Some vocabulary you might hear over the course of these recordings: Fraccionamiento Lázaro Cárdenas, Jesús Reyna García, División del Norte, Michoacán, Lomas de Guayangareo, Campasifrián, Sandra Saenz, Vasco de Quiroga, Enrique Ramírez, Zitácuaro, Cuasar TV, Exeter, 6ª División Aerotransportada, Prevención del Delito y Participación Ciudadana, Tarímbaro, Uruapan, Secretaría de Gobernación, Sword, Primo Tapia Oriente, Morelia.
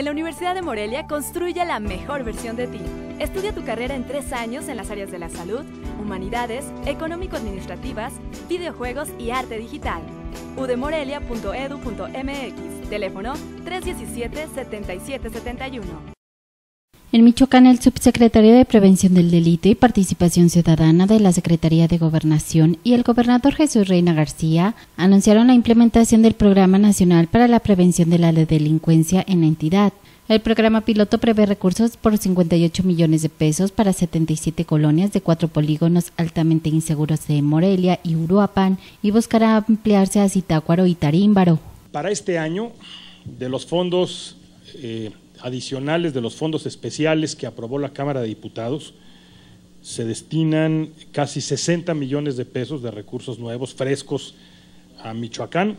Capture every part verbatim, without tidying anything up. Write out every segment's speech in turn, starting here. En la Universidad de Morelia, construye la mejor versión de ti. Estudia tu carrera en tres años en las áreas de la salud, humanidades, económico-administrativas, videojuegos y arte digital. udemorelia punto edu punto mx, teléfono tres diecisiete, setenta y siete setenta y uno. En Michoacán, el subsecretario de Prevención del Delito y Participación Ciudadana de la Secretaría de Gobernación y el gobernador Jesús Reyna García anunciaron la implementación del Programa Nacional para la Prevención de la Delincuencia en la entidad. El programa piloto prevé recursos por cincuenta y ocho millones de pesos para setenta y siete colonias de cuatro polígonos altamente inseguros de Morelia y Uruapan y buscará ampliarse a Zitácuaro y Tarímbaro. Para este año, de los fondos eh, adicionales, de los fondos especiales que aprobó la Cámara de Diputados, se destinan casi sesenta millones de pesos de recursos nuevos, frescos, a Michoacán.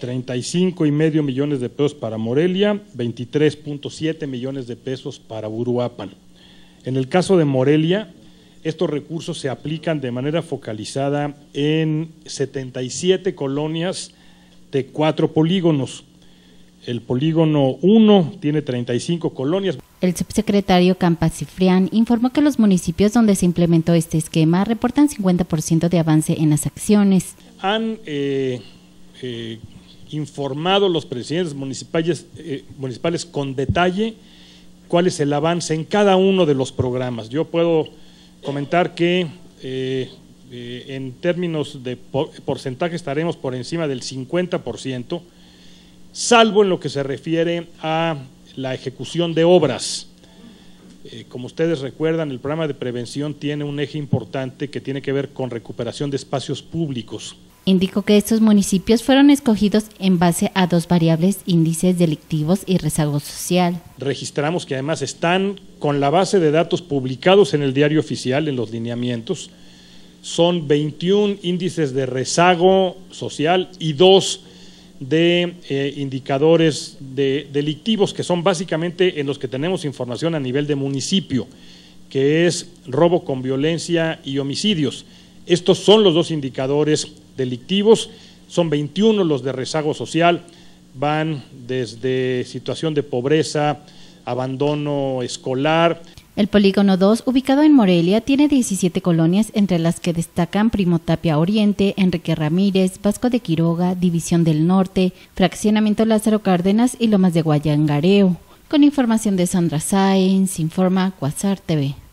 treinta y cinco y medio millones de pesos para Morelia, veintitrés punto siete millones de pesos para Uruapan. En el caso de Morelia, estos recursos se aplican de manera focalizada en setenta y siete colonias de cuatro polígonos. El polígono uno tiene treinta y cinco colonias. El subsecretario Campasifrián informó que los municipios donde se implementó este esquema reportan cincuenta por ciento de avance en las acciones. Han eh, eh, informado los presidentes municipales, eh, municipales con detalle cuál es el avance en cada uno de los programas. Yo puedo comentar que eh, eh, en términos de porcentaje estaremos por encima del cincuenta por ciento, salvo en lo que se refiere a la ejecución de obras. Eh, como ustedes recuerdan, el programa de prevención tiene un eje importante que tiene que ver con recuperación de espacios públicos. Indicó que estos municipios fueron escogidos en base a dos variables: índices delictivos y rezago social. Registramos que además están con la base de datos publicados en el diario oficial, en los lineamientos. Son veintiún índices de rezago social y dos de eh, indicadores de delictivos, que son básicamente en los que tenemos información a nivel de municipio, que es robo con violencia y homicidios. Estos son los dos indicadores delictivos, son veintiuno los de rezago social, van desde situación de pobreza, abandono escolar. El polígono dos, ubicado en Morelia, tiene diecisiete colonias, entre las que destacan Primo Tapia Oriente, Enrique Ramírez, Vasco de Quiroga, División del Norte, Fraccionamiento Lázaro Cárdenas y Lomas de Guayangareo. Con información de Sandra Saenz, informa Cuasar T V.